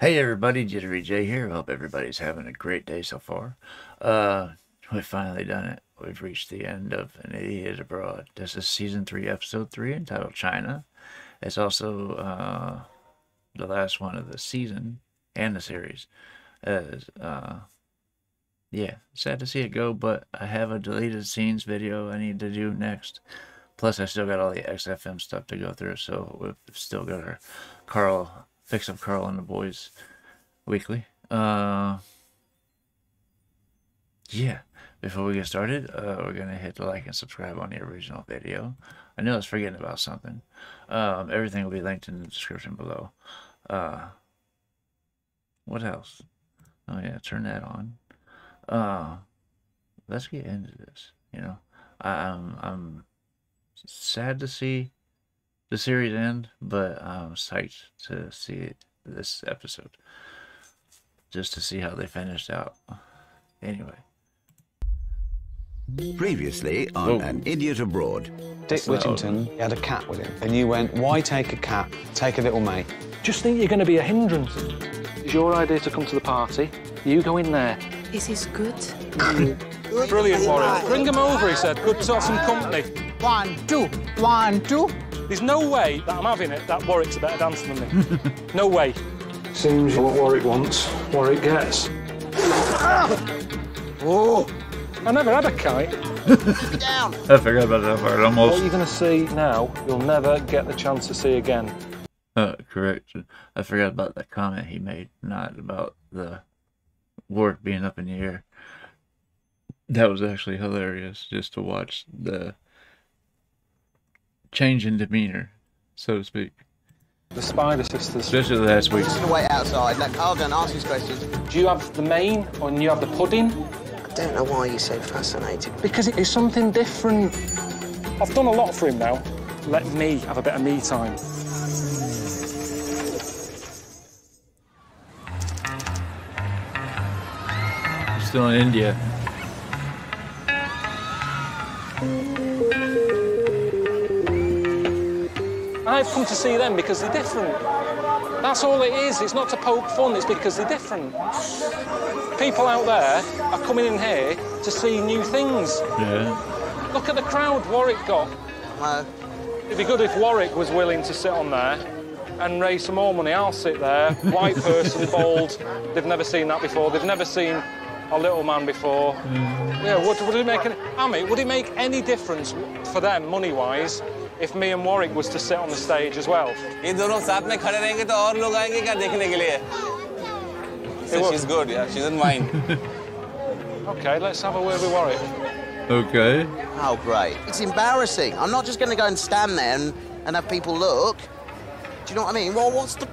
Hey everybody, Jittery Jay here. Hope everybody's having a great day so far. We've finally done it. We've reached the end of An Idiot Abroad. This is Season 3, Episode 3, entitled China. It's also the last one of the season and the series. Yeah, sad to see it go, but I have a deleted scenes video I need to do next. Plus, I still got all the XFM stuff to go through, so we've still got our Fix Up Carl and the Boys weekly. Yeah, before we get started, we're going to hit the like and subscribe on the original video. I knew I was forgetting about something. Everything will be linked in the description below. What else? Oh yeah, turn that on. Let's get into this. You know, I'm sad to see the series end, but I'm psyched to see this episode, just to see how they finished out. Anyway. Previously on An Idiot Abroad. Dick Whittington had a cat with him, and you went, why take a cat? Take a little mate. Just think you're going to be a hindrance. It's your idea to come to the party. You go in there. Is this good? Brilliant, Warren. Bring him over, he said. Good to have some company. 1, 2, 1, 2. There's no way that I'm having it that Warwick's a better dancer than me. No way. Seems what Warwick wants, Warwick gets. Oh! I never had a kite. I forgot about that part almost. What you're going to see now, you'll never get the chance to see again. Correct. I forgot about that comment he made, not about the Warwick being up in the air. That was actually hilarious, just to watch the change in demeanor, so to speak. The Spider Sisters. Especially last week. I'm just going to wait outside, let Carl go and ask these questions. Do you have the main, or do you have the pudding? I don't know why you're so fascinated. Because it is something different. I've done a lot for him now. Let me have a bit of me time. I'm still in India. I've come to see them because they're different. That's all it is. It's not to poke fun, it's because they're different. People out there are coming in here to see new things. Yeah. Look at the crowd Warwick got. It'd be good if Warwick was willing to sit on there and raise some more money. I'll sit there, white person, bald. They've never seen that before. They've never seen a little man before. Mm. Yeah, would it make any difference for them, money-wise, if me and Warwick was to sit on the stage as well? So she's good, yeah, she doesn't mind. Okay, let's have a word with Warwick. Okay. Oh, great. It's embarrassing. I'm not just going to go and stand there and have people look. Do you know what I mean? Well, what's the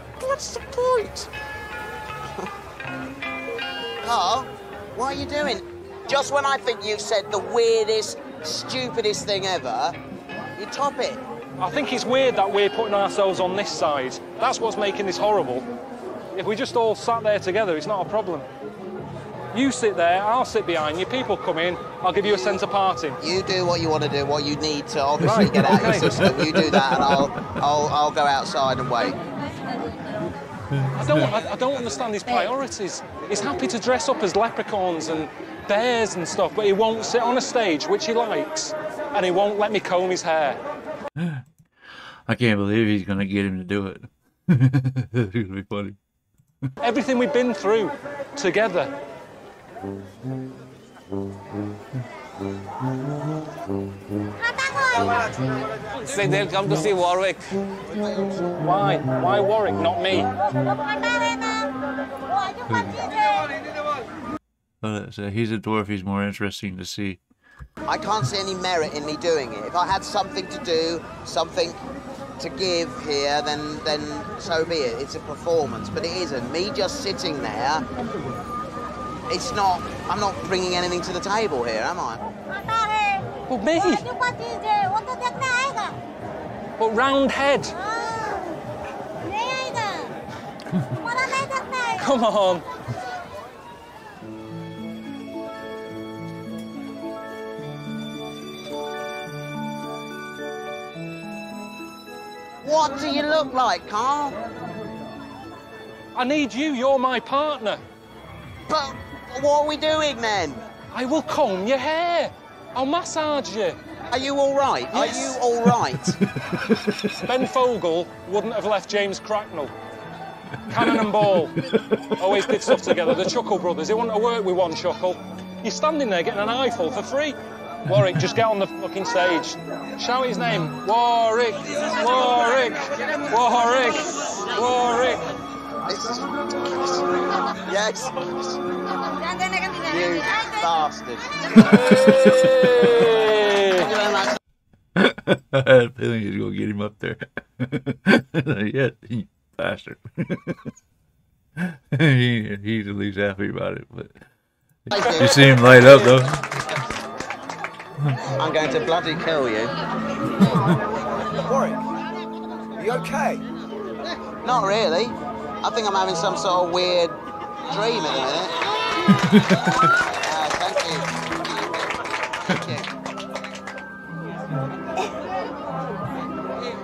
point? Carl, what are you doing? Just when I think you said the weirdest, stupidest thing ever, you top it. I think it's weird that we're putting ourselves on this side. That's what's making this horrible. If we just all sat there together, it's not a problem. You sit there, I'll sit behind you, people come in, I'll give you a sense of party. You do what you want to do, what you need to obviously get out of your system. You do that and I'll go outside and wait. I don't understand his priorities. He's happy to dress up as leprechauns and bears and stuff, but he won't sit on a stage, which he likes, and he won't let me comb his hair. I can't believe he's going to get him to do it. It's going to be funny. Everything we've been through together. Say they'll come to see Warwick. Why? Why Warwick, not me? He's a dwarf, he's more interesting to see. I can't see any merit in me doing it. If I had something to do, something to give here, then so be it. It's a performance, but it isn't. Me just sitting there, it's not, I'm not bringing anything to the table here, am I? Well, me? But round head. Come on. What do you look like, Carl? I need you. You're my partner. But what are we doing then? I will comb your hair. I'll massage you. Are you all right? Yes. Are you all right? Ben Fogle wouldn't have left James Cracknell. Cannon and Ball always did stuff together. The Chuckle Brothers. They wouldn't have worked with one Chuckle. You're standing there getting an eyeful for free. Warwick, just get on the fucking stage. Shout his name. Warwick. Warwick. Warwick. Warwick. Yes. You bastard. Hey. I had a feeling he was going to get him up there. Yes, you bastard. He's at least happy about it. But you see him light up, though. I'm going to bloody kill you. Warwick, are you okay? Not really. I think I'm having some sort of weird dream at the minute. Thank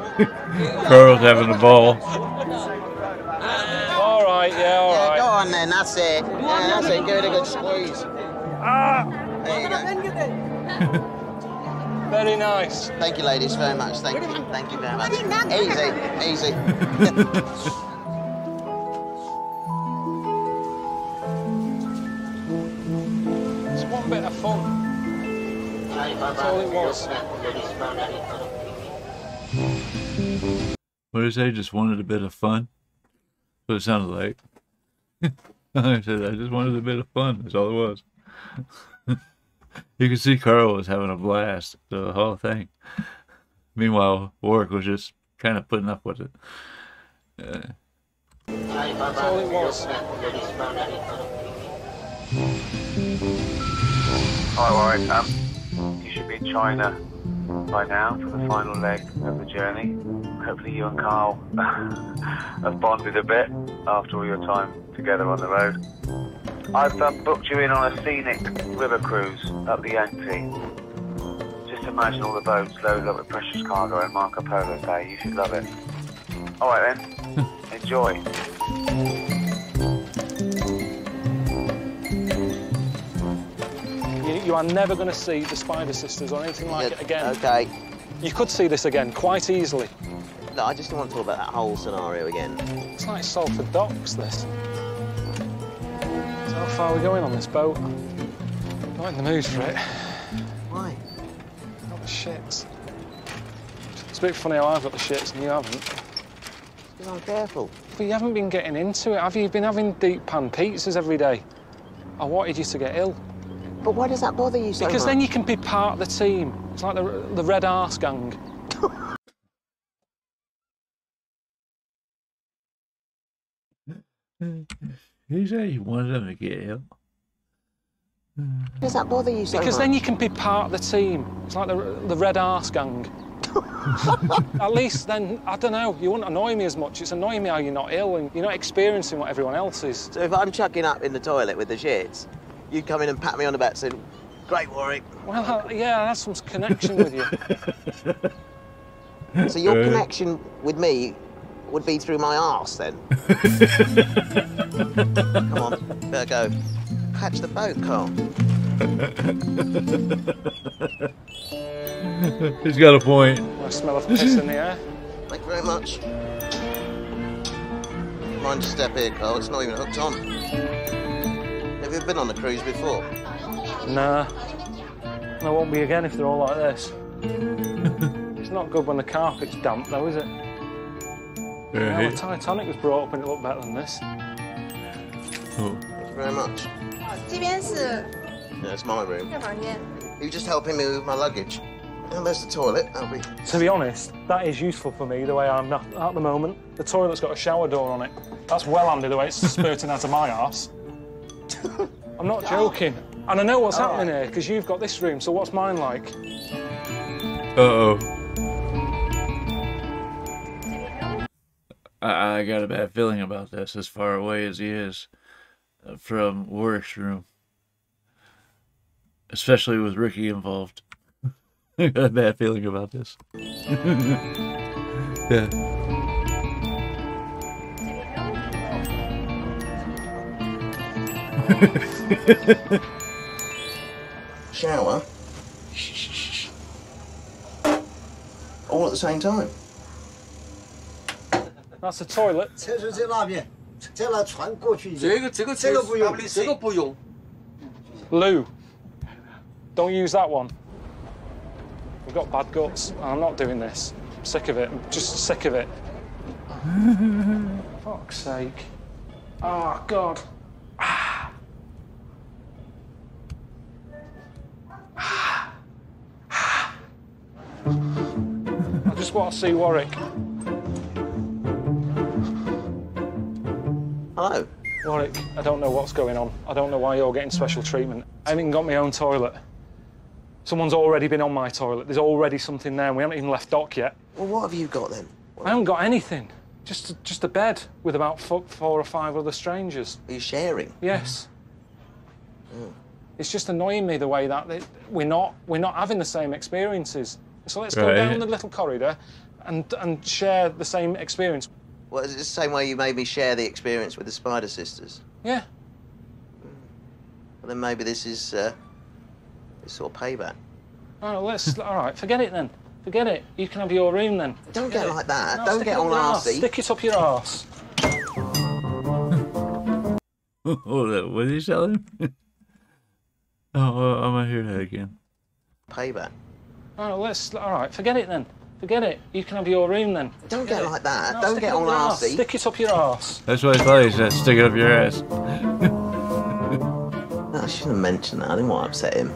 you. Carl's having a ball. All right, yeah, all right. Yeah, go on then, that's it. Yeah, that's it. Give it a good squeeze. There you go. Very nice. Thank you, ladies, very much. Thank you very much. Easy, easy. It's one bit of fun. That's all it was. What did he say? Just wanted a bit of fun? That's what it sounded like. I said, I just wanted a bit of fun. That's all it was. You can see Carl was having a blast, the whole thing. Meanwhile, Warwick was just kind of putting up with it. That's all it was. Hi, Warwick. You should be in China by now for the final leg of the journey. Hopefully you and Carl have bonded a bit after all your time together on the road. I've booked you in on a scenic river cruise up the Yangtze. Just imagine all the boats loaded up with precious cargo and Marco Polo Bay. You should love it. All right then, enjoy. You are never going to see the Spider Sisters or anything like it again. Okay. You could see this again quite easily. No, I just don't want to talk about that whole scenario again. It's like Salford Docks, this. How far are we going on this boat? Not in the mood for it. Why? Not the shits. It's a bit funny how I've got the shits and you haven't. Because I'm careful. But you haven't been getting into it, have you? You've been having deep pan pizzas every day. I wanted you to get ill. But why does that bother you so much? Because then you can be part of the team. It's like the Red Arse Gang. He said he wanted them to get ill. Does that bother you so much? Because then you can be part of the team. It's like the Red Arse Gang. At least then, I don't know, you wouldn't annoy me as much. It's annoying me how you're not ill and you're not experiencing what everyone else is. So if I'm chucking up in the toilet with the shits, you'd come in and pat me on the back saying, great, Warwick. Well, yeah, I have some connection with you. So your connection with me would be through my arse then. Come on, better go. Catch the boat, Carl. He's got a point. I smell of piss in the air. Thank you very much. Mind you step here, Carl, it's not even hooked on. Have you been on a cruise before? Nah. I won't be again if they're all like this. It's not good when the carpet's damp though, is it? Yeah, the Titanic was brought up and it looked better than this. Oh. Thank you very much. Yeah, it's my room. Are you just helping me with my luggage? And there's the toilet, To be honest, that is useful for me, the way I'm at the moment. The toilet's got a shower door on it. That's well handy, the way it's spurting out of my arse. I'm not joking. And I know what's happening here, because you've got this room, so what's mine like? Uh-oh. I got a bad feeling about this, as far away as he is from Warwick's room. Especially with Ricky involved. I got a bad feeling about this. Yeah. Shower. All at the same time. That's a toilet. Loo. Don't use that one. We've got bad guts, and I'm not doing this. I'm sick of it. I'm just sick of it. Fuck's sake. Oh, God. I just want to see Warwick. Hello. Warwick, I don't know what's going on. I don't know why you're getting special treatment. I haven't even got my own toilet. Someone's already been on my toilet. There's already something there, and we haven't even left dock yet. Well, what have you got, then? I haven't got anything. Just a bed with about 4 or 5 other strangers. Are you sharing? Yes. Mm. It's just annoying me the way that we're not having the same experiences. So let's go down the little corridor and share the same experience. Well, is it the same way you made me share the experience with the Spider Sisters? Yeah. Mm. Well, then maybe this is sort of payback. All right, all right, forget it then. Forget it. You can have your room then. Don't get like that. No, don't get all arsey. Stick it up your arse. What did you tell him? Oh, I'm gonna hear that again. Payback. Oh, all right, forget it then. Forget it. You can have your room then. Don't get like that. No, don't get all arsey. Stick it up your arse. That's what I thought he said. Stick it up your ass. No, I shouldn't have mentioned that. I didn't want to upset him.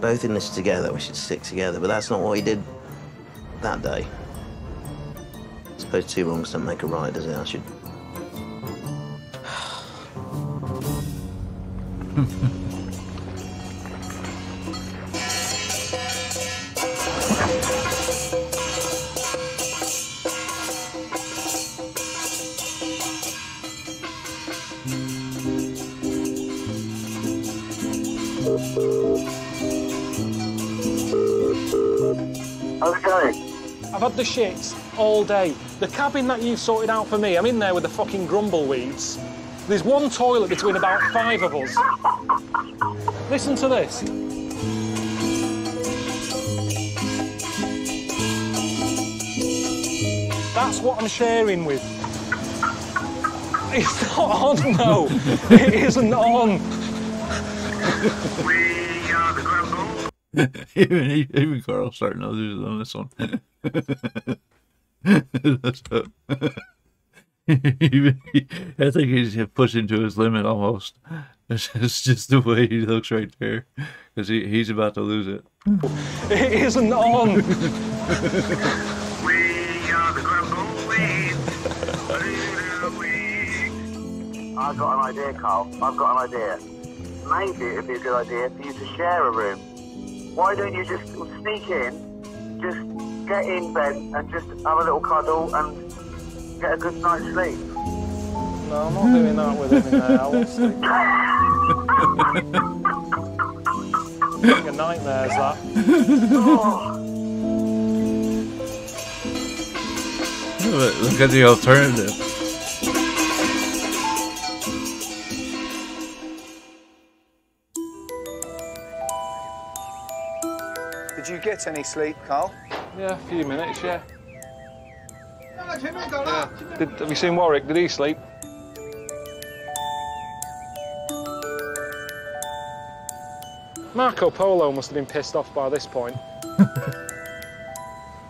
Both in this together. We should stick together. But that's not what he did. That day. I suppose two wrongs don't make a right, does it? I should. How's it going? I've had the shits all day. The cabin that you sorted out for me, I'm in there with the fucking grumbleweeds. There's one toilet between about 5 of us. Listen to this. That's what I'm sharing with. It's not on, no. It isn't on. We are the grumble. Even Carl starting to lose on this one. That's tough. I think he's pushing to his limit almost. It's just the way he looks right there, because he's about to lose it. It isn't on. We are the Grumbleweed. I've got an idea, Carl. I've got an idea. Maybe it'd be a good idea for you to share a room. Why don't you just sneak in, just get in bed and just have a little cuddle and get a good night's sleep. No, I'm not doing that with him in there. I won't sleep. Being a nightmare, is that? Oh. Look at the alternative. Did you get any sleep, Carl? Yeah, a few minutes, yeah. Have you seen Warwick? Did he sleep? Marco Polo must have been pissed off by this point.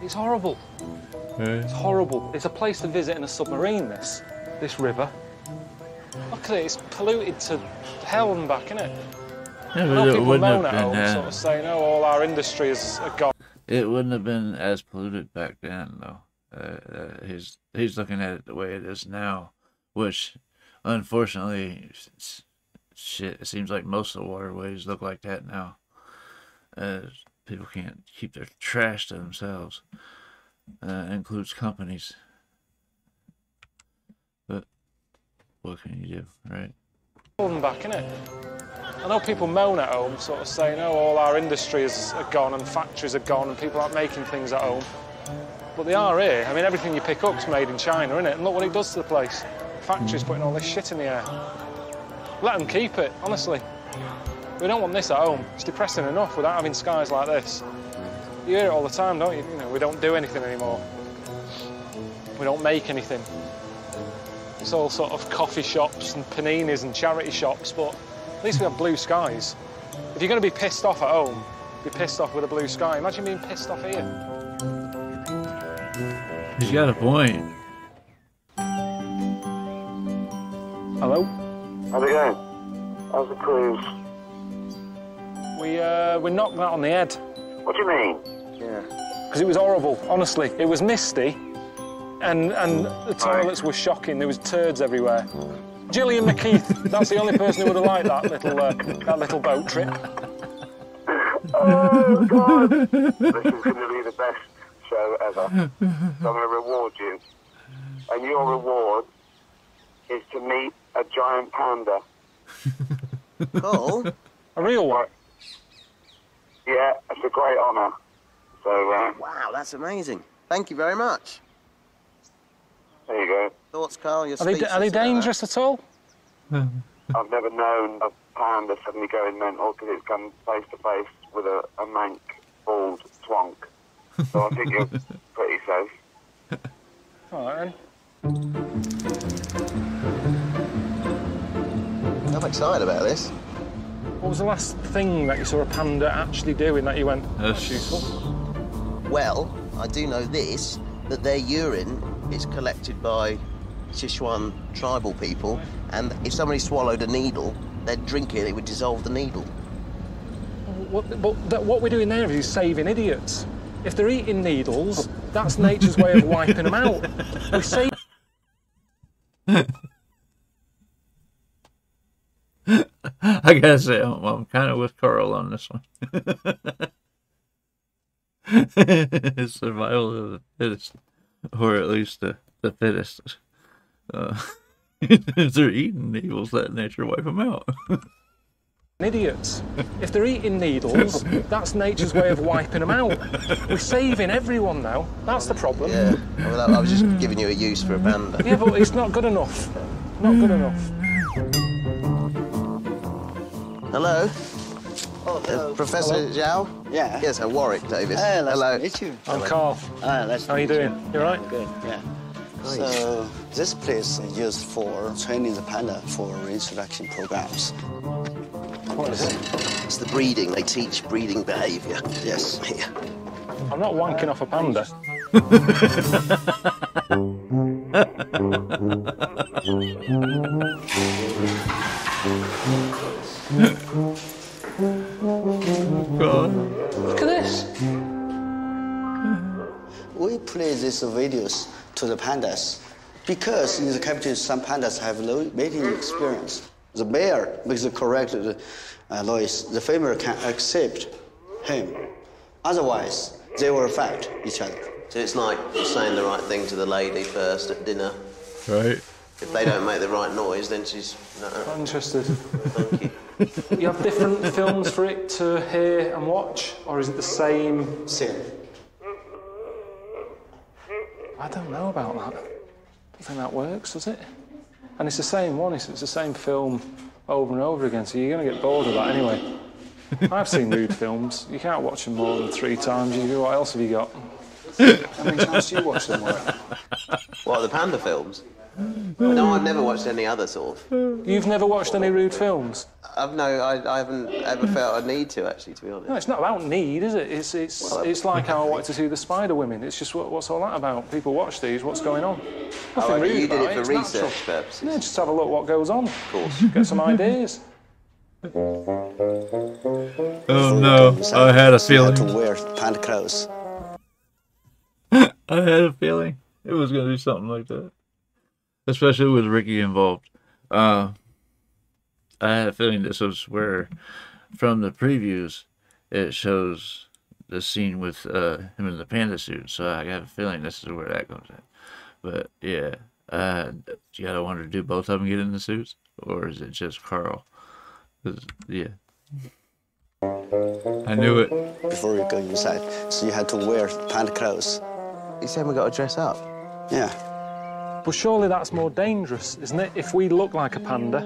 It's horrible. Hey. It's horrible. It's a place to visit in a submarine, this river. Look at it, it's polluted to hell and back, isn't it? Yeah, I know people moan at home, sort of saying, oh, all our industry is gone. It wouldn't have been as polluted back then, though. He's looking at it the way it is now, which, unfortunately, shit, it seems like most of the waterways look like that now. People can't keep their trash to themselves. Includes companies. But what can you do, right? Back, innit? I know people moan at home, sort of saying, oh, all our industries are gone and factories are gone and people aren't making things at home. But they are here. I mean, everything you pick up's made in China, isn't it? And look what it does to the place. The factories putting all this shit in the air. Let them keep it, honestly. We don't want this at home. It's depressing enough without having skies like this. You hear it all the time, don't you? You know, we don't do anything anymore. We don't make anything. It's all sort of coffee shops and paninis and charity shops, but at least we have blue skies. If you're going to be pissed off at home, be pissed off with a blue sky. Imagine being pissed off here. You got a point. Hello? How's it going? How's the cruise? We knocked that on the head. What do you mean? Yeah. Because it was horrible, honestly. It was misty, and the toilets were shocking. There was turds everywhere. Gillian McKeith, that's the only person who would have liked that little boat trip. Oh, God! This is going to be the best show ever. So I'm going to reward you. And your reward is to meet a giant panda. Oh? A real one? Yeah, it's a great honour. So, wow, that's amazing. Thank you very much. There you go. Thoughts, Carl? Your are they dangerous at all? I've never known a panda suddenly going mental because it's come face to face with a mank, bald twonk. So I think you're pretty safe. All right, then. I'm excited about this. What was the last thing that you saw a panda actually doing that you went, that's useful? Well, I do know this, that their urine is collected by Sichuan tribal people, and if somebody swallowed a needle, they'd drink it, it would dissolve the needle. What we're doing there is saving idiots. If they're eating needles, that's nature's way of wiping them out. We save... I gotta say, I'm kind of with Carl on this one. It's survival of the fittest, or at least the fittest. If they're eating needles, let nature wipe them out. Idiots. If they're eating needles, that's nature's way of wiping them out. We're saving everyone now. That's the problem. Yeah, well, I was just giving you a use for a panda. Yeah, but it's not good enough. Not good enough. Hello? Oh, hello. Professor Zhao? Yeah. Yes, Warwick David. Hey, hello. Nice to meet you. I'm Carl. Hi, nice to meet you. How are you doing? You all right? Good, yeah. Great. So, this place is used for training the panda for reintroduction programs. What is it? It's the breeding. They teach breeding behaviour. Yes. Yeah. I'm not wanking off a panda. Look at this. We play these videos to the pandas because in the capital some pandas have low mating experience. The male makes the correct noise. The female can accept him. Otherwise, they will fight each other. So it's like saying the right thing to the lady first at dinner. Right. If they don't make the right noise, then she's... No. I'm interested. Thank you. You have different films for it to hear and watch, or is it the same? Same. I don't know about that. I don't think that works, does it? And it's the same one, it's the same film over and over again, so you're going to get bored of that anyway. I've seen nude films. You can't watch them more than 3 times. You go, what else have you got? How many times do you watch them? What, the panda films? No, I've never watched any other sort of. You've never watched any rude films? I haven't ever felt a need to, actually, to be honest. No, it's not about need, is it? It's like how I wanted to see the Spider Women. It's just, what's all that about? People watch these, what's going on? Nothing rude you did it for research purposes. Yeah, just have a look what goes on. Of course. Get some ideas. Oh, no. I had a feeling. You had to wear panda clothes. I had a feeling it was going to do something like that. Especially with Ricky involved. I had a feeling this was where, from the previews, it shows the scene with him in the panda suit. So I got a feeling this is where that goes in. But yeah, you gotta wonder, do both of them get in the suits? Or is it just Carl? Yeah. I knew it. Before you go inside, so you had to wear panda clothes. You said we gotta dress up? Yeah. Well, surely that's more dangerous, isn't it? If we look like a panda,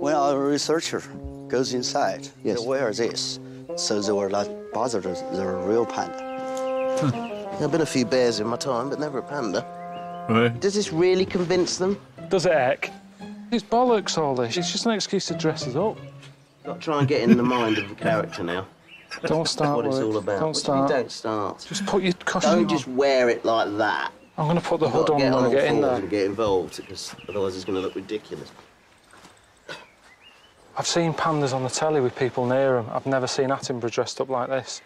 When our researcher goes inside, yes, they wear this, so they will not bother the real panda. Huh. I've been a few bears in my time, but never a panda. Right. Does this really convince them? Does it heck? It's bollocks, all this. It's just an excuse to dress us up. Got to try and get in the mind of the character now. Don't start. What it's all about. Don't start. Don't start. Just put your costume on. Don't just wear it like that. I'm going to put the hood on when I get in there. And get involved, because otherwise it's going to look ridiculous. I've seen pandas on the telly with people near them. I've never seen Attenborough dressed up like this.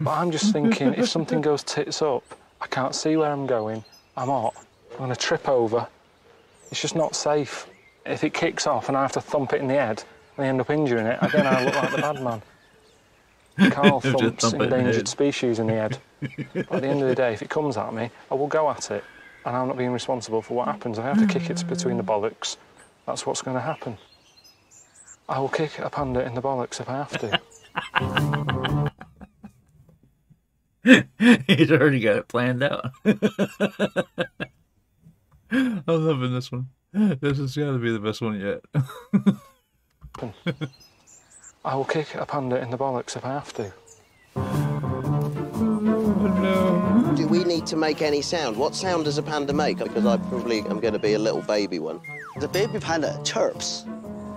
But I'm just thinking, if something goes tits up, I can't see where I'm going. I'm hot. I'm going to trip over. It's just not safe. If it kicks off and I have to thump it in the head, and they end up injuring it, again, I look like the bad man. Carl thumps endangered species in the head. But at the end of the day, if it comes at me, I will go at it, and I'm not being responsible for what happens. I have to kick it between the bollocks. That's what's going to happen. I will kick a panda in the bollocks if I have to. He's already got it planned out. I'm loving this one. This has got to be the best one yet. I will kick a panda in the bollocks if I have to. Oh, no. Do we need to make any sound? What sound does a panda make? Because I probably am going to be a little baby one. The baby panda chirps.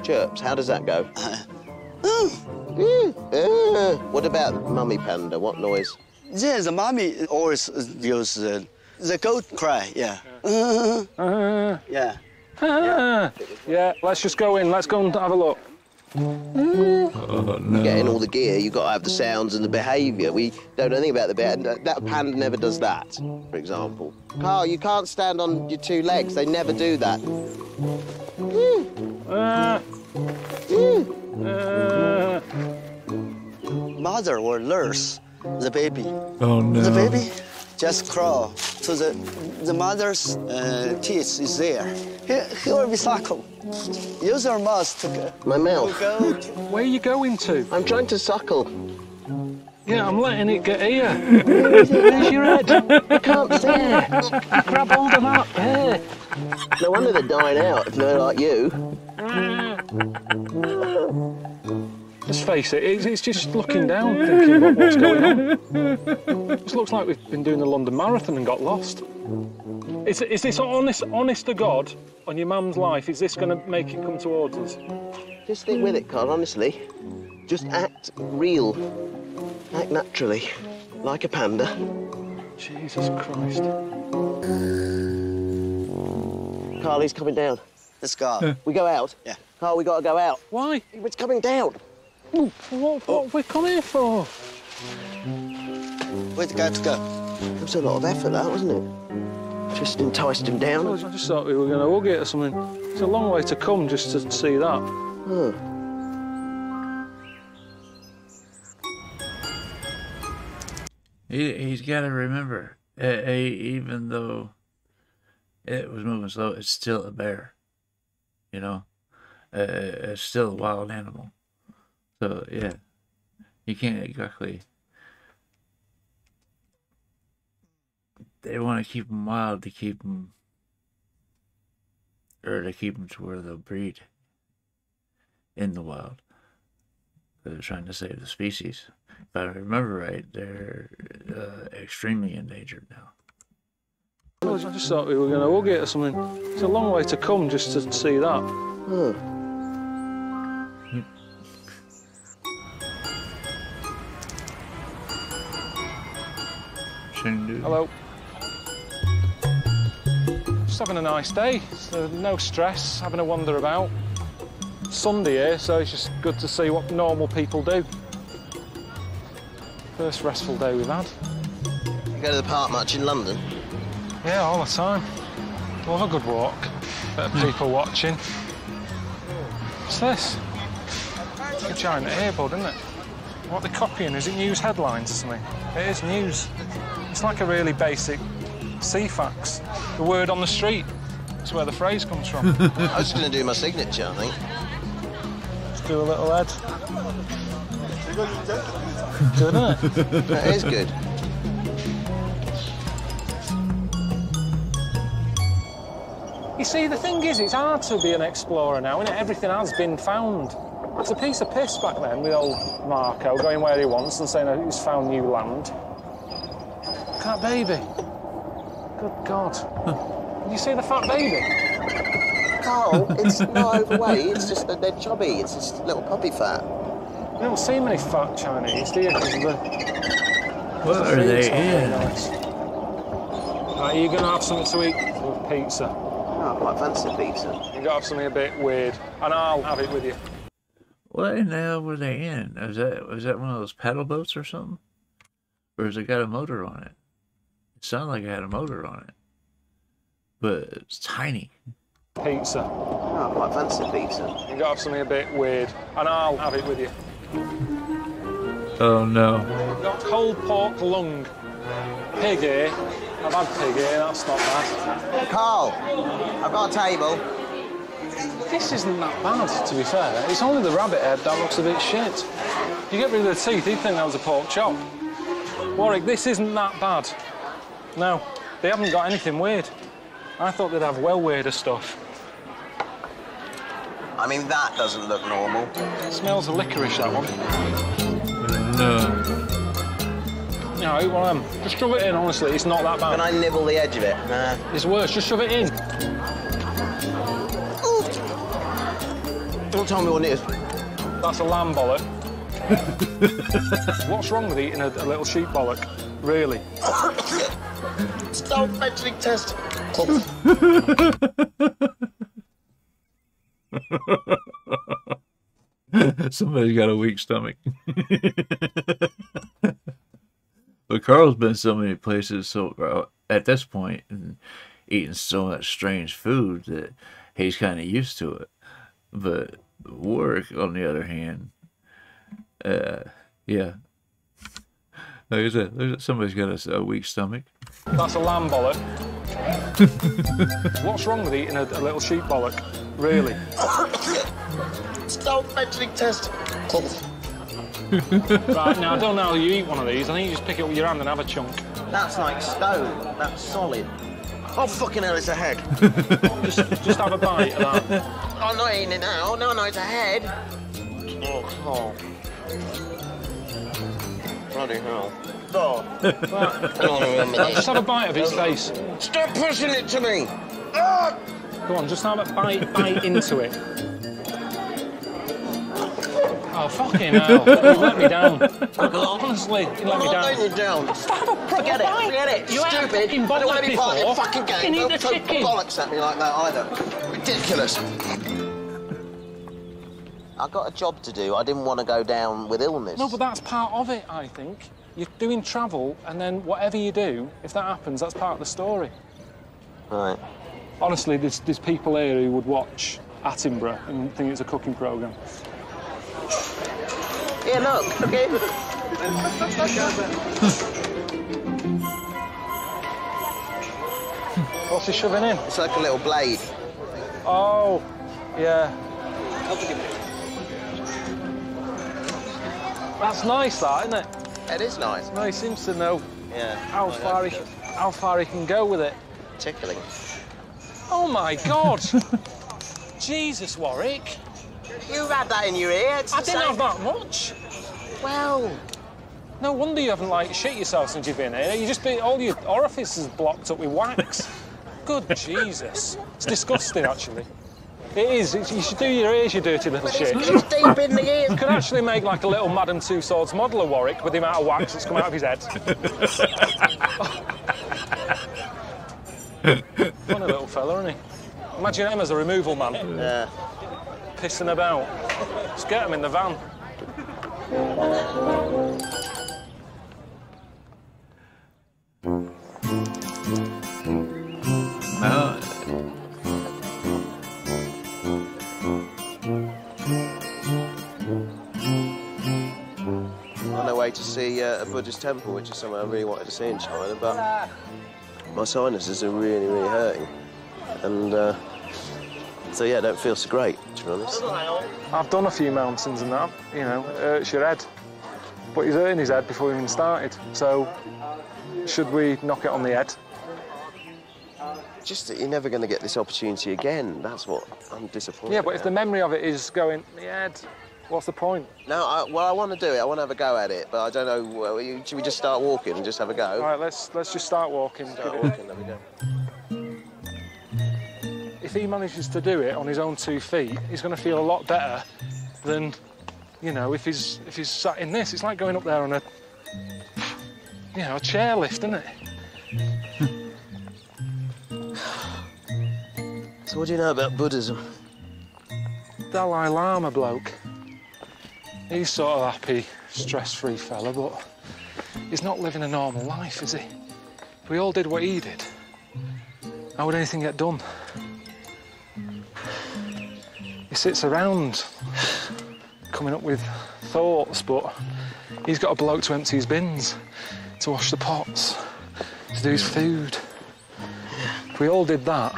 Chirps, how does that go? What about mummy panda? What noise? Yeah, the mummy always uses the goat cry, yeah. Yeah, let's just go in, let's go and have a look. Oh, no. Getting all the gear, you've got to have the sounds and the behaviour. We don't know anything about the behaviour. That panda never does that, for example. Carl, you can't stand on your two legs. They never do that. Mother will nurse the baby. Oh, no. The baby just crawl to the mother's teeth is there. He will be suckle. Use your mouth to go. My mouth. Go to... Where are you going to? I'm trying to suckle. Yeah, I'm letting it get here. There's your head. I can't see it. Grab all them up. Here. No wonder they're dying out if they're like you. Let's face it, it's just looking down, thinking what's going on. It looks like we've been doing the London Marathon and got lost. Is this honest to God on your mum's life? Is this going to make it come towards us? Just stick with it, Carl, honestly. Just act real. Act naturally, like a panda. Jesus Christ. Carl, he's coming down. The scar. We go out? Yeah. Carl, we got to go out. Why? It's coming down. Ooh, what have we come here for? Where's the guy to go? It was a lot of effort, that, wasn't it? Just enticed him down. I just thought we were going to hug it or something. It's a long way to come just to see that. Oh. He's got to remember, even though it was moving slow, it's still a bear. You know, it's still a wild animal. So, yeah, you can't exactly... They want to keep them wild to keep them... Or to keep them to where they'll breed in the wild. They're trying to save the species. If I remember right, they're extremely endangered now. I just thought we were going to hug it or something. It's a long way to come just to see that. Oh. Hello. Just having a nice day, so no stress, having a wander about. It's Sunday here, so it's just good to see what normal people do. First restful day we've had. You go to the park much in London? Yeah, all the time. Love a good walk. Bit of people watching. What's this? It's a giant earbud, isn't it? What they're copying, is it news headlines or something? It is news. It's like a really basic sea fax. The word on the street. That's where the phrase comes from. I was going to do my signature, I think. Let's do a little head. Good, isn't it? That is good. You see, the thing is, it's hard to be an explorer now, isn't it? Everything has been found. It's a piece of piss back then with old Marco going where he wants and saying he's found new land. Look at that baby. Good God. Huh. Did you see the fat baby? Carl, it's not overweight, it's just that they're chubby. It's just little puppy fat. You don't see many fat Chinese, do you? What are they in? Nice. Right, are you going to have something to eat with pizza? No, I quite fancy pizza. You've got to have something a bit weird, and I'll have it with you. What in the hell were they in? Was that one of those paddle boats or something? Or has it got a motor on it? It sounded like it had a motor on it. But it's tiny. Pizza. No, I quite fancy pizza. You've got to have something a bit weird, and I'll have it with you. Oh no. We've got cold pork lung. Pig ear. I've had pig ear, that's not bad. Carl, I've got a table. This isn't that bad, to be fair. It's only the rabbit head that looks a bit shit. You get rid of the teeth, you'd think that was a pork chop. Warwick, this isn't that bad. No, they haven't got anything weird. I thought they'd have well weirder stuff. I mean, that doesn't look normal. It smells of licorice, that one. No. No, eat one of them. Just shove it in, honestly. It's not that bad. Can I nibble the edge of it? Nah. It's worse. Just shove it in. Ooh. Don't tell me what it is. That's a lamb bollock. What's wrong with eating a little sheep bollock? Really? Stop mentioning testicles. Somebody's got a weak stomach. But Carl's been so many places, so at this point, and eating so much strange food that he's kind of used to it. But Warwick, on the other hand, yeah. Like I said, somebody's got a weak stomach. That's a lamb bollock. What's wrong with eating a little sheep bollock? Really? Stop mentioning testicles. Right, now I don't know how you eat one of these. I think you just pick it up with your hand and have a chunk. That's like stone. That's solid. Oh, fucking hell, it's a head. just have a bite of that. I'm not eating it now. No, no, it's a head. Oh, bloody hell. Oh. Right. I don't remember that. Just have a bite of its face. Stop pushing it to me! Ah! Go on, just have a bite into it. Oh, fucking hell. You let me down. Honestly, you let me down. You down. Forget it, forget it. You stupid. You don't want to be part of your fucking game. Don't throw bollocks at me like that either. Ridiculous. I got a job to do. I didn't want to go down with illness. No, but that's part of it, I think. You're doing travel, and then whatever you do, if that happens, that's part of the story. Right. Honestly, there's people here who would watch Attenborough and think it's a cooking programme. Yeah, look, okay. What's he shoving in? It's like a little blade. Oh, yeah. That's nice, that, isn't it? It is nice. No, he seems to know how far he can go with it. Tickling. Oh, my God. Jesus, Warwick. You had that in your ear. I didn't have that much. Well... No wonder you haven't, like, shit yourself since you've been here. You just been... All your orifice is blocked up with wax. Good Jesus. It's disgusting, actually. It is. It's, you should do your ears, you dirty little shit. It's deep in the ears. You could actually make, like, a little Madame Tussauds model of Warwick with the amount of wax that's come out of his head. Funny little fella, isn't he? Imagine him as a removal man. Yeah. Pissing about. Let's get him in the van. On their way to see a Buddhist temple, which is something I really wanted to see in China, but... My sinuses are really, really hurting, and so yeah, I don't feel so great, to be honest. I've done a few mountains and that, you know, it hurts your head, but he's hurting his head before we even started, so should we knock it on the head? just that you're never going to get this opportunity again. That's what I'm disappointed. Yeah, but if the memory of it is going, yeah, what's the point? No, I want to do it. I want to have a go at it, but I don't know. Should we just start walking and just have a go? All right, let's just start walking. There we go. If he manages to do it on his own 2 feet, he's going to feel a lot better than, you know, if he's sat in this. It's like going up there on a, you know, a chairlift, isn't it? So what do you know about Buddhism? Dalai Lama bloke. He's sort of happy, stress-free fella, but he's not living a normal life, is he? If we all did what he did, how would anything get done? He sits around coming up with thoughts, but he's got a bloke to empty his bins, to wash the pots, to do his food. If we all did that,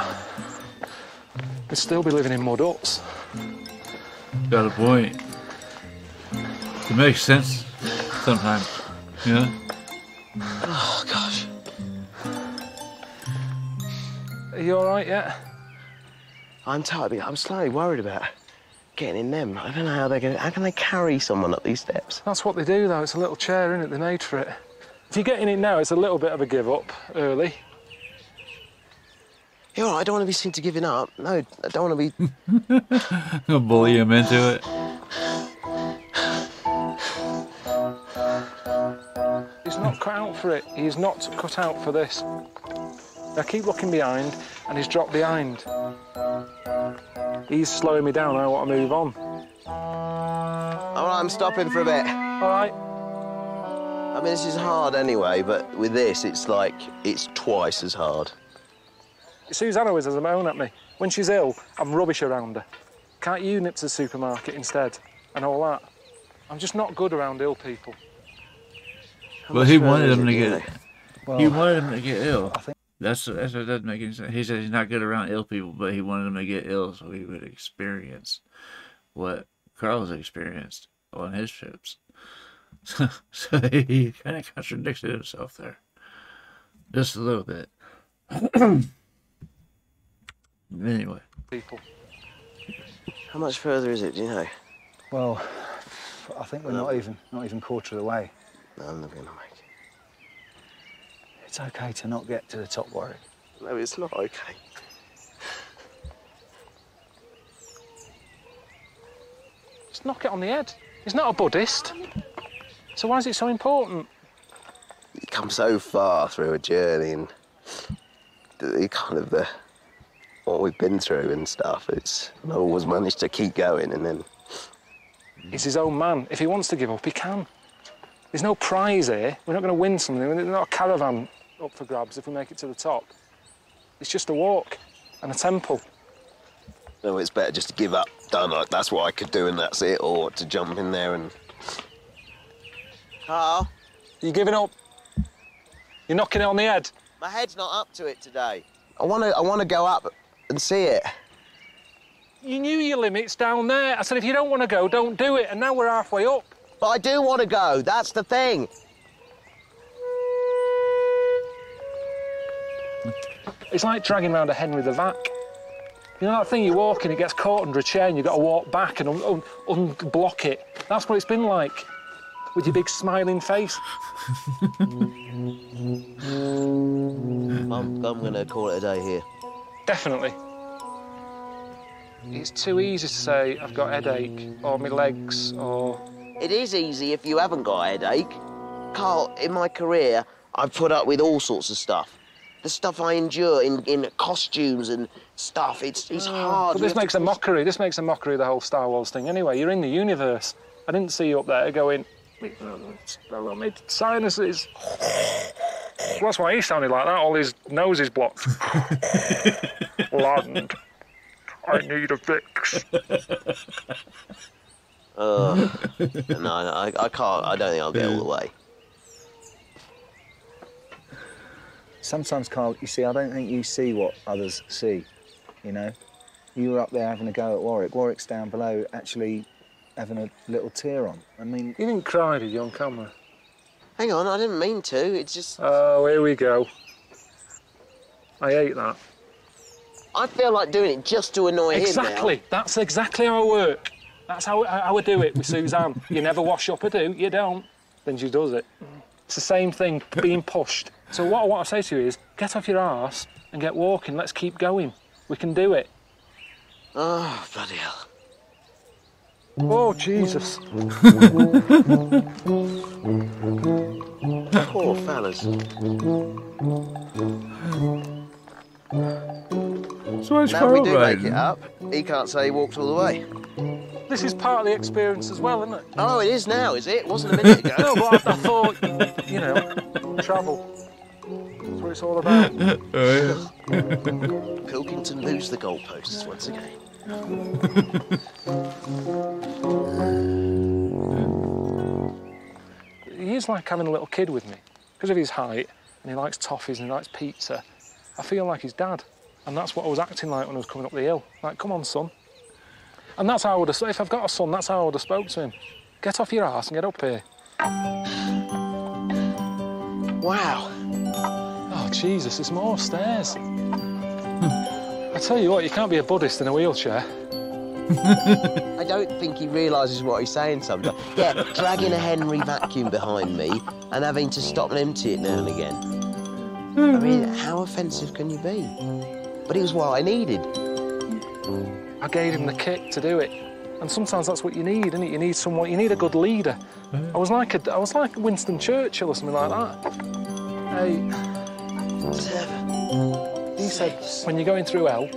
we'd still be living in mud huts. Got a point. It makes sense sometimes, you know? Oh, gosh. Are you all right yet? I'm tired. I'm slightly worried about getting in them. I don't know how they're going to... How can they carry someone up these steps? That's what they do, though. It's a little chair, isn't it? They're made for it. If you get in it now, it's a little bit of a give-up early. You're all right, I don't want to be seen to giving up. No, I don't want to be... I'll bully him into it. He's not cut out for it. He's not cut out for this. I keep looking behind, and he's dropped behind. He's slowing me down. I want to move on. All right, I'm stopping for a bit. All right. I mean, this is hard anyway, but with this, it's like it's twice as hard. Susanna was as a moan at me. When she's ill, I'm rubbish around her. Can't you nip to the supermarket instead? And all that. I'm just not good around ill people. Well, he wanted him to get... He wanted him to get ill. I think that's what doesn't make any sense. He said he's not good around ill people, but he wanted him to get ill so he would experience what Carl's experienced on his trips. So he kind of contradicted himself there. Just a little bit. Anyway. People. How much further is it, do you know? Well, I think we're not even quarter of the way. No, I'm not going to make it. It's OK to not get to the top, Warwick. No, it's not OK. Just knock it on the head. He's not a Buddhist. So why is it so important? You come so far through a journey and you kind of... what we've been through and stuff, it's I always managed to keep going and then... He's his own man. If he wants to give up, he can. There's no prize here. We're not going to win something. There's not a caravan up for grabs if we make it to the top. It's just a walk and a temple. No, it's better just to give up. Done. Like, that's what I could do and that's it, or to jump in there and... Carl? You giving up? You're knocking it on the head? My head's not up to it today. I want to go up and see it. You knew your limits down there. I said, if you don't want to go, don't do it. And now we're halfway up. But I do want to go. That's the thing. It's like dragging round a hen with a vac. You know that thing you walk in, it gets caught under a chair and you've got to walk back and unblock it. That's what it's been like with your big smiling face. I'm going to call it a day here. Definitely. It's too easy to say I've got a headache, or my legs, or... It is easy if you haven't got a headache. Carl, in my career, I've put up with all sorts of stuff. The stuff I endure in costumes and stuff, it's hard. But this makes a mockery. This makes a mockery of the whole Star Wars thing. Anyway, you're in the universe. I didn't see you up there going, my sinuses. Well, that's why he sounded like that. All his nose is blocked. Land. I need a fix. No, I can't. I don't think I'll get all the way. Sometimes, Carl, you see, I don't think you see what others see, you know? You were up there having a go at Warwick. Warwick's down below actually having a little tear on. I mean... You didn't cry, did you, on camera? Hang on, I didn't mean to, it's just... Oh, here we go. I hate that. I feel like doing it just to annoy him. Exactly. That's exactly how I work. That's how I do it with Suzanne. You never wash up, I do. You don't. Then she does it. It's the same thing, being pushed. So what I want to say to you is, get off your arse and get walking. Let's keep going. We can do it. Oh, bloody hell. Oh, Jesus. Poor fellas. So now we do make it up, he can't say he walked all the way. This is part of the experience as well, isn't it? Oh, it is now, is it? It wasn't a minute ago. No, but I thought, you know, travel. That's what it's all about. Oh, yeah. Pilkington moves the goalposts once again. He's like having a little kid with me. Because of his height, and he likes toffees and he likes pizza, I feel like his dad. And that's what I was acting like when I was coming up the hill. Like, come on, son. And that's how I would have... If I've got a son, that's how I would have spoke to him. Get off your arse and get up here. Wow. Oh, Jesus, there's more stairs. I tell you what, you can't be a Buddhist in a wheelchair. I don't think he realises what he's saying sometimes. Yeah, dragging a Henry vacuum behind me and having to stop and empty it now and again. I mean, how offensive can you be? But it was what I needed. I gave him the kick to do it. And sometimes that's what you need, isn't it? You need someone, you need a good leader. I was like Winston Churchill or something like that. Hey. He said, when you're going through hell,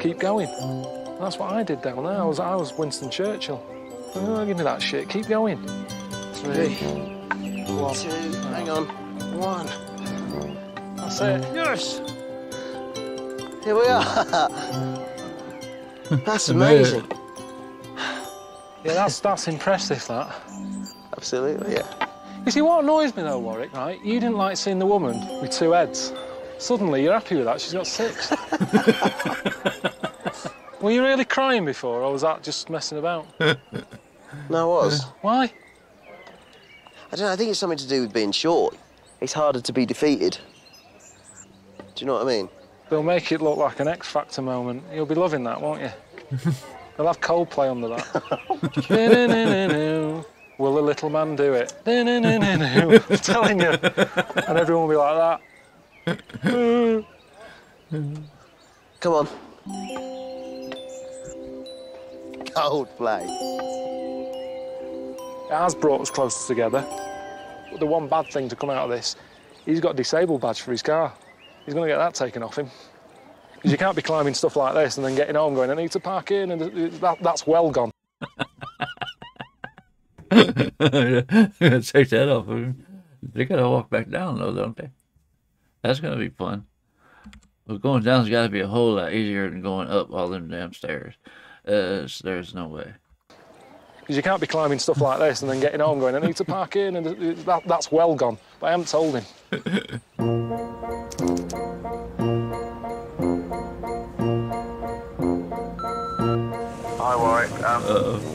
keep going. And that's what I did down there. I was Winston Churchill. Oh, give me that shit. Keep going. 3, 1. 2, hang on. 1. That's it. Yes! Here we are. That's amazing. Yeah, that's impressive, that. Absolutely, yeah. You see, what annoys me though, Warwick, right? You didn't like seeing the woman with 2 heads. Suddenly, you're happy with that. She's got 6. Were you really crying before, or was that just messing about? No, I was. Why? I don't know. I think it's something to do with being short. It's harder to be defeated. Do you know what I mean? They'll make it look like an X Factor moment. You'll be loving that, won't you? They'll have Coldplay under that. Will the little man do it? I'm telling you. And everyone will be like that. Come on. Coldplay. It has brought us closer together. But the one bad thing to come out of this, he's got a disabled badge for his car. He's going to get that taken off him. Because you can't be climbing stuff like this and then getting home going, I need to park in, and that's well gone. Take that off of him. They've got to walk back down, though, don't they? That's going to be fun. Well, going down's got to be a whole lot easier than going up all them damn stairs. There's no way. Because you can't be climbing stuff like this and then getting home going, I need to park in, and that's well gone. But I haven't told him.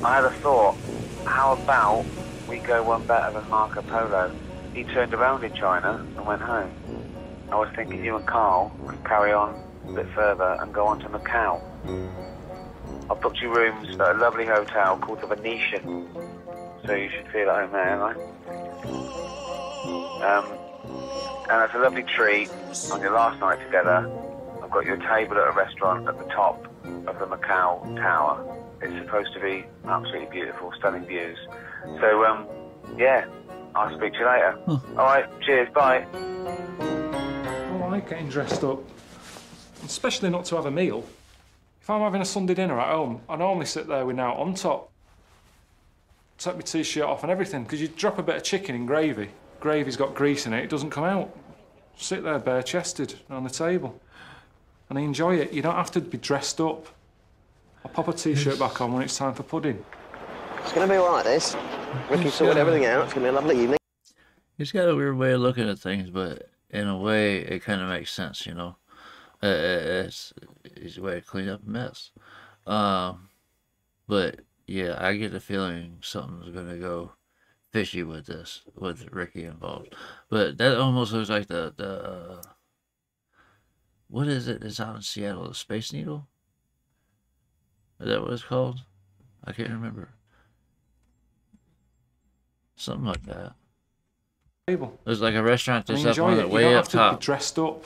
I had a thought, how about we go one better than Marco Polo? He turned around in China and went home. I was thinking you and Carl could carry on a bit further and go on to Macau. I booked you rooms at a lovely hotel called the Venetian, so you should feel at home there, right? And it's a lovely treat. On your last night together, I've got you a table at a restaurant at the top of the Macau Tower. It's supposed to be absolutely beautiful, stunning views. So, yeah, I'll speak to you later. Huh. All right, cheers, bye. I don't like getting dressed up, especially not to have a meal. If I'm having a Sunday dinner at home, I normally sit there with Now on top, take my T-shirt off and everything, because you drop a bit of chicken in gravy. Gravy's got grease in it, it doesn't come out. Sit there bare-chested on the table and enjoy it. You don't have to be dressed up. I'll pop a T-shirt back on when it's time for pudding. It's going to be all right, this. Ricky sorted everything out. It's going to be a lovely evening. He's got a weird way of looking at things, but in a way, it kind of makes sense, you know. It's a way to clean up a mess. But, yeah, I get the feeling something's going to go fishy with this, with Ricky involved. But that almost looks like the What is it that's out in Seattle? The Space Needle? Is that what it's called? I can't remember. Something like that. There's like a restaurant that's up on the way up top. You don't have to be dressed up.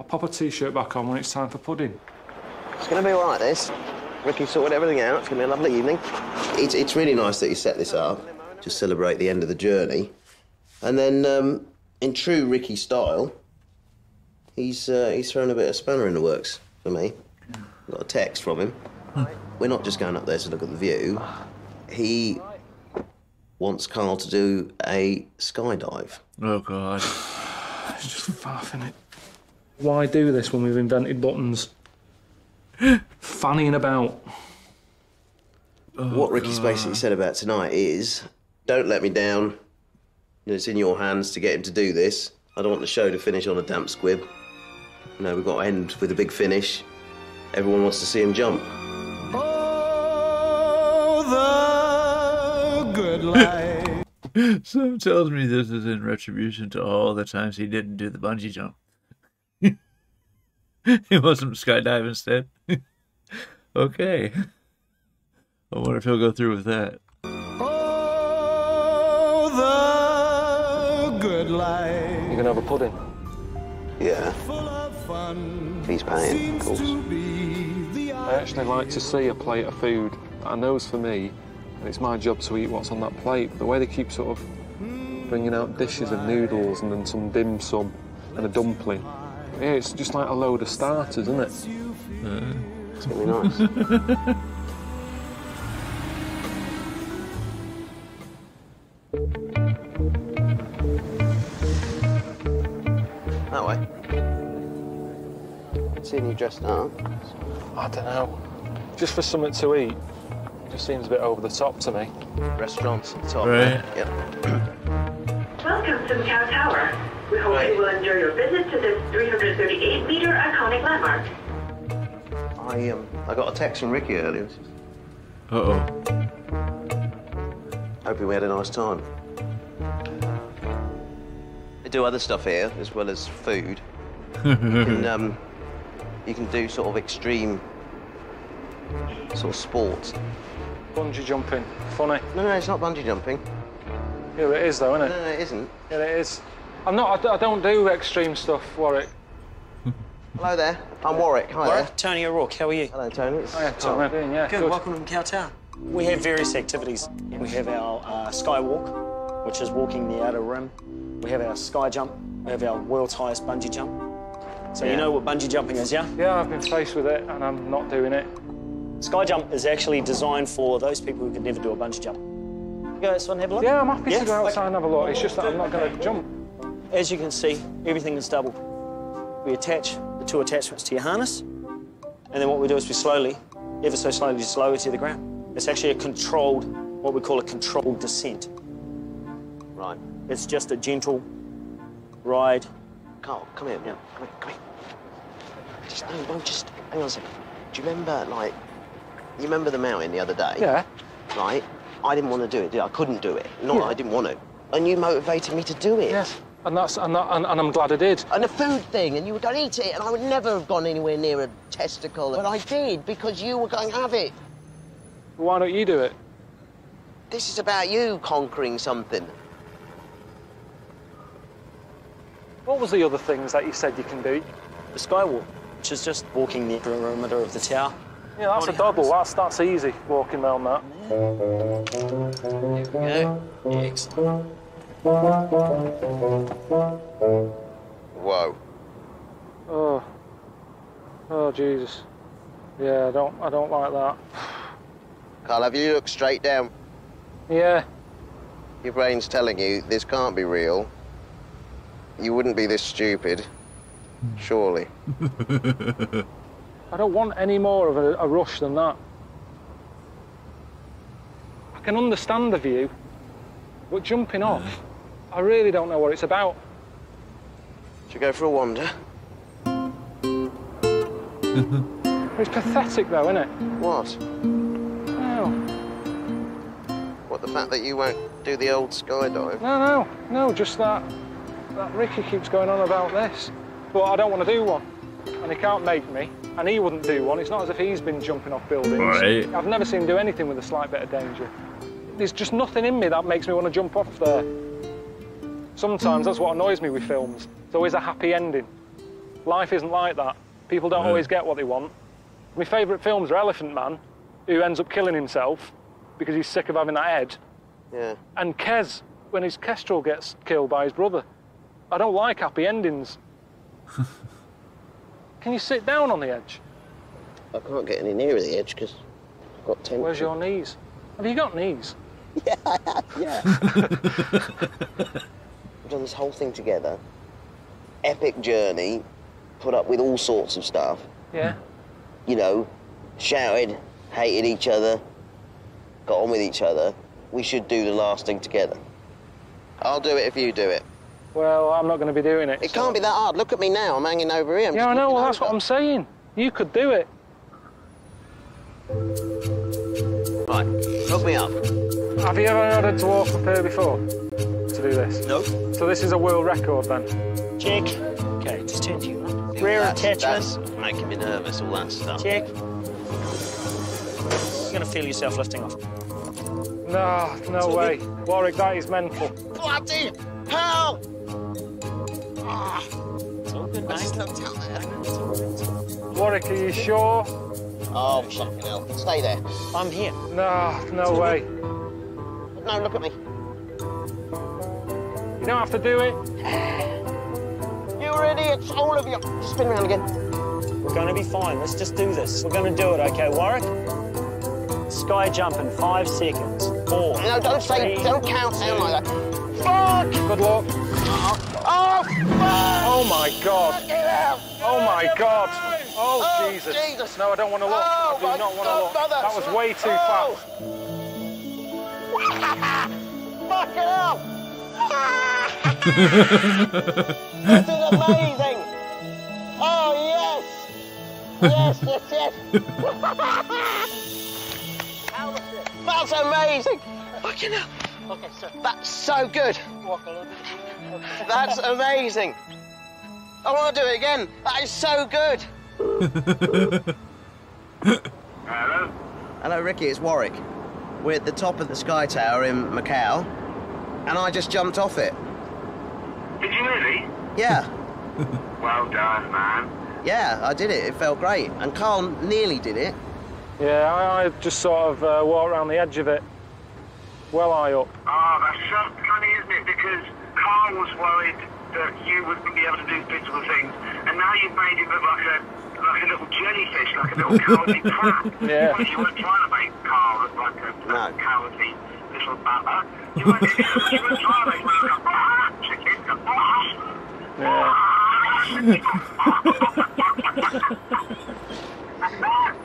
I'll pop a t-shirt back on when it's time for pudding. It's going to be all right, this. Ricky sorted everything out. It's going to be a lovely evening. It's really nice that you set this up to celebrate the end of the journey. And then, in true Ricky style, he's thrown a bit of spanner in the works for me. Got a text from him. We're not just going up there to look at the view. He wants Karl to do a skydive. Oh, God. It's just faff, isn't it? Why do this when we've invented buttons? Fannying about. Oh, what Ricky's basically said about tonight is, don't let me down. It's in your hands to get him to do this. I don't want the show to finish on a damp squib. You know, we've got to end with a big finish. Everyone wants to see him jump. Oh, the good life. Some tells me this is in retribution to all the times he didn't do the bungee jump. He wants him to skydive instead. Okay. I wonder if he'll go through with that. Oh, the good life. You're going to have a pudding? Yeah. He's paying, of course. I actually like to see a plate of food that I know's for me, and it's my job to eat what's on that plate. But the way they keep sort of bringing out dishes of noodles and then some dim sum and a dumpling. Yeah, it's just like a load of starters, isn't it? It's going to be nice. That way. Seeing you dressed up. I don't know. Just for something to eat. Just seems a bit over the top to me. Restaurants at the top. Right. Yep. Welcome to Macau Tower. We hope you will enjoy your visit to this 338-meter iconic landmark. I got a text from Ricky earlier. Hoping we had a nice time. They do other stuff here as well as food. You can do sort of extreme sort of sports. Bungee jumping, funny. No, it's not bungee jumping. Yeah, it is though, isn't it? No, it isn't. Yeah, it is. I don't do extreme stuff, Warwick. Hello there. I'm Warwick. Hi Warwick. There. Tony O'Rourke. How are you? Hello, Tony. Hiya, Tom. How doing? Yeah, good. Welcome to Macau Town. We have various activities. We have our skywalk, which is walking the outer rim. We have our sky jump. We have our world's highest bungee jump. So you know what bungee jumping is, yeah? Yeah, I've been faced with it, and I'm not doing it. Sky jump is actually designed for those people who could never do a bungee jump. You go outside and have a look? Yeah, I'm happy to go outside and have a look. It's just that I'm not going to jump. As you can see, everything is double. We attach the two attachments to your harness, and then what we do is we slowly, ever so slowly, just lower to the ground. It's actually a controlled, what we call a controlled descent. Right. It's just a gentle ride. Karl, come here. Yeah. Come here. Just hang on a second. Do you remember, like, you remember the mountain the other day? Yeah. Right? I didn't want to do it, did I? I couldn't do it. I didn't want to. And you motivated me to do it. Yes. And that's I'm glad I did. And the food thing, and you were going to eat it, and I would never have gone anywhere near a testicle. But I did, because you were going to have it. Why don't you do it? This is about you conquering something. What was the other things that you said you can do? The skywalk, which is just walking the perimeter of the tower. Yeah, that's a double. That's easy, walking around that. There we go. Excellent. Whoa. Oh. Oh, Jesus. Yeah, I don't like that. Karl, have you looked straight down? Yeah. Your brain's telling you this can't be real. You wouldn't be this stupid, surely. I don't want any more of a rush than that. I can understand the view, but jumping off, I really don't know what it's about. Should go for a wander. It's pathetic though, isn't it? What? Oh. What, the fact that you won't do the old skydive? No, just that Ricky keeps going on about this. But I don't want to do one. and he can't make me, and he wouldn't do one. It's not as if he's been jumping off buildings. Right. I've never seen him do anything with a slight bit of danger. There's just nothing in me that makes me want to jump off there. Sometimes that's what annoys me with films. It's always a happy ending. Life isn't like that. People don't always get what they want. My favourite films are Elephant Man, who ends up killing himself because he's sick of having that head. Yeah. And Kez, when his kestrel gets killed by his brother. I don't like happy endings. Can you sit down on the edge? I can't get any nearer the edge because I've got tension. Where's your knees? Have you got knees? Yeah, I have, yeah. We've done this whole thing together. Epic journey, put up with all sorts of stuff. Yeah. You know, shouted, hated each other, got on with each other. We should do the last thing together. I'll do it if you do it. Well, I'm not going to be doing it. It can't be that hard. Look at me now. I'm hanging over here. Yeah, I know. Well, that's what I'm saying. You could do it. Right. Hook me up. Have you ever had a dwarf up here before to do this? No. So this is a world record, then? Check. OK, just turn to you. Rear attachments. That's making me nervous, all that stuff. Check. You're going to feel yourself lifting off. No, no way. Warwick, that is mental. Bloody hell! Ah. It's all good, mate. Warwick, are you sure? Oh, fucking hell. Stay there. I'm here. No, no way. No, look at me. You don't have to do it. You're idiots, all of you. Spin around again. We're going to be fine. Let's just do this. We're going to do it, OK, Warwick? Sky jump in 5 seconds. Four. No, don't say, don't count down like that. Fuck! Good luck. Oh, fuck! Oh, my God. Oh, my God. Oh, Jesus. Jesus. No, I don't want to look. Oh, I do not want to look. Mother. That was way too fast. Fuck it up! This is amazing! Oh, yes! Yes, yes, yes! That's amazing! Fucking hell! Okay, sir. That's so good. That's amazing. I want to do it again. That is so good. Hello? Hello, Ricky. It's Warwick. We're at the top of the Sky Tower in Macau, and I just jumped off it. Did you really? Yeah. Well done, man. Yeah, I did it. It felt great. And Carl nearly did it. Yeah, I just sort of walked around the edge of it. Well high up. Oh, that's so funny, isn't it? Because Carl was worried that you wouldn't be able to do physical things, and now you've made it look like a little jellyfish, like a little cowardly crab. Yeah. You weren't trying to make Carl look like a cowardly little baba. You weren't trying to make him look like a chicken.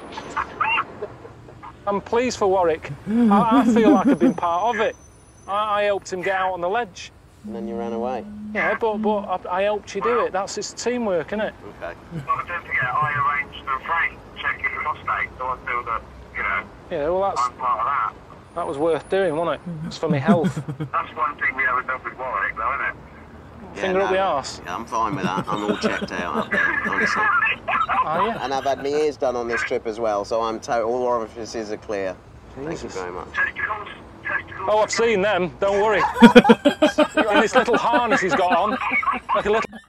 I'm pleased for Warwick. I feel like I've been part of it. I helped him get out on the ledge. And then you ran away. Yeah, but I helped you do it. That's it's teamwork, isn't it? Okay. Well, don't forget, I arranged the frame check in the lost date, so I feel that, you know, yeah, well, that's, I'm part of that. That was worth doing, wasn't it? It's for my health. That's one thing we haven't done with Warwick, though, isn't it? Yeah, finger up the arse. Yeah, I'm fine with that. I'm all checked out. Honestly. Oh, yeah. And I've had my ears done on this trip as well, so I'm all orifices are clear. Jesus. Thank you very much. Testicles. Testicles. Oh, I've seen them. Don't worry. In this little harness he's got on, like a little.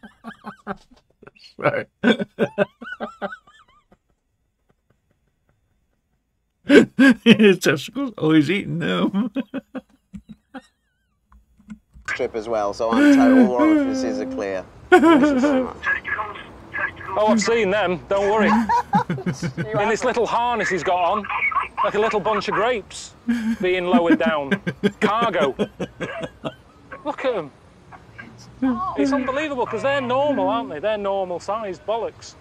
Right. His testicles. Oh, he's eating them. Trip as well, so I'm total orifices are clear. Oh, I've seen them, don't worry. In this little harness he's got on, like a little bunch of grapes being lowered down. Cargo. Look at them. It's unbelievable, because they're normal, aren't they? They're normal-sized bollocks.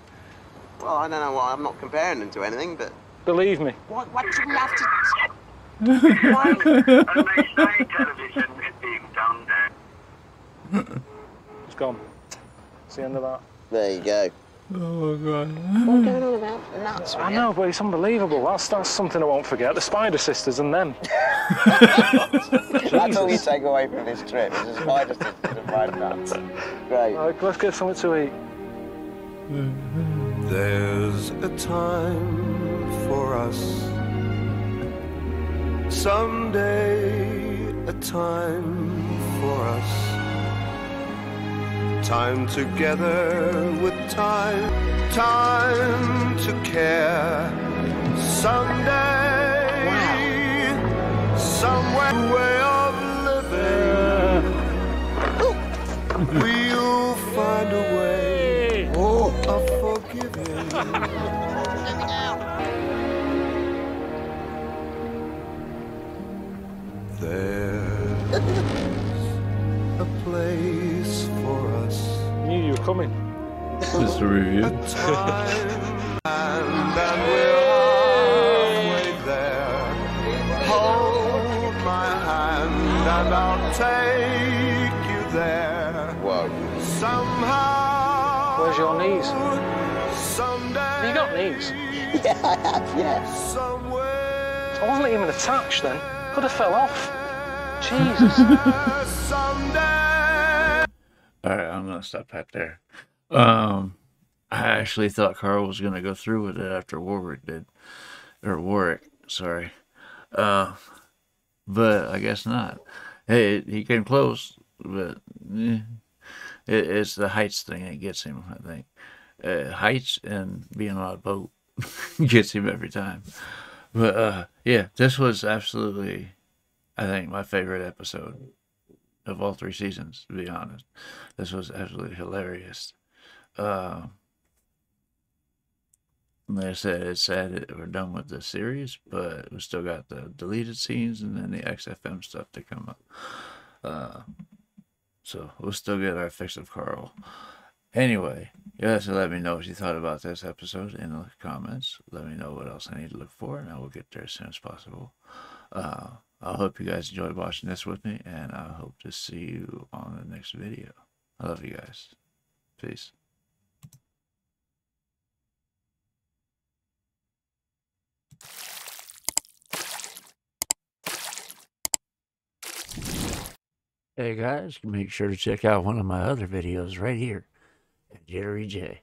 Well, I don't know why. I'm not comparing them to anything, but... Believe me. What do we have to... Why? And they say television is being done there. It's gone. It's the end of that. There you go. Oh, God. What's going on about nuts? I know, but it's unbelievable. That's something I won't forget. The Spider Sisters and them. That's all you take away from this trip, is the Spider Sisters and fried nuts. Great. Right, let's get something to eat. There's a time for us, someday a time for us, time together with time, time to care, someday, wow. Somewhere, way of living, we'll find a way. There's a place for us. Knew you were coming. Just a review. And we're halfway there. Hold my hand and I'll take you there. Wow. Somehow. Where's your knees? Someday. You got knees? Yeah, I have, yeah. Somewhere. I wasn't even attached then. Could have fell off. Jesus. Alright, I'm going to stop back there. I actually thought Karl was going to go through with it after Warwick did. Or Warwick, sorry. But I guess not. Hey, he came close, but it's the heights thing that gets him, I think. Heights and being on a boat gets him every time. But yeah, this was absolutely, I think, my favorite episode of all three seasons, to be honest. This was absolutely hilarious. Like I said, it's sad that we're done with the series, but we still got the deleted scenes and then the XFM stuff to come up. So we'll still get our fix of Karl. Anyway, you have to let me know what you thought about this episode in the comments. Let me know what else I need to look for, and I will get there as soon as possible. I hope you guys enjoyed watching this with me, and I hope to see you on the next video. I love you guys. Peace. Hey guys, make sure to check out one of my other videos right here. Jerry J.